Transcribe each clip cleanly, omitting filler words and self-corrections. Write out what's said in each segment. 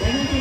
गणेश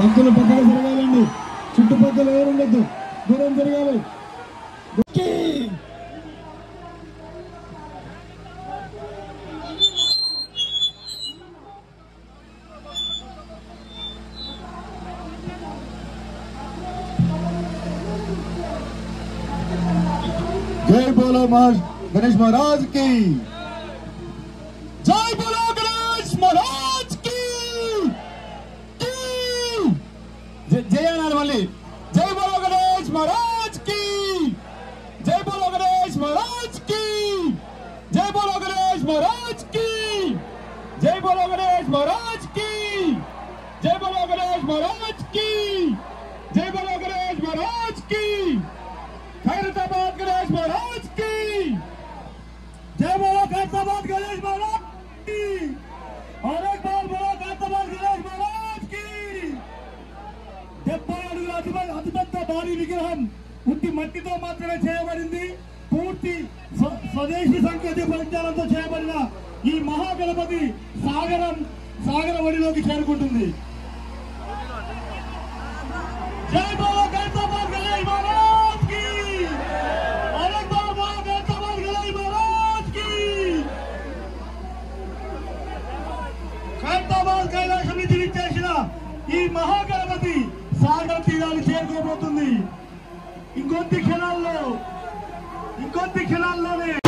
భక్తులు పక్కకు జరగాలండి, చుట్టుపక్కల ఎవరు ఉండొద్దు, దూరం జరగాలి. जय बोलो गणेश महाराज की जय, बोलो गणेश महाराज की जय। अनार वाली जय बोलो गणेश महाराज की जय, बोलो गणेश महाराज की जय, बोलो गणेश महाराज की जय, बोलो गणेश महाराज की जय, बोलो गणेश महाराज की जय, बोलो गणेश महाराज की। खैरताबाद गणेश महाराज की जय, बोलो खैरताबाद गणेश महाराज की, और एक बार बोलो खैरताबाद गणेश महाराज की। जब అతిపెద్ద భారీ విగ్రహం ఉట్టి మట్టితో మాత్రమే చేయబడింది, పూర్తి స్వదేశీ సంకేత పరిజ్ఞానంతో చేయబడిన ఈ మహాగణపతి సాగర ఒడిలోకి చేరుకుంటుంది. జై బోలో ఖైరతాబాద్ గణేష్ మహారాజ్. महागणपति सागर तीरा चेरको इंकोति क्षण इंकोति क्षण।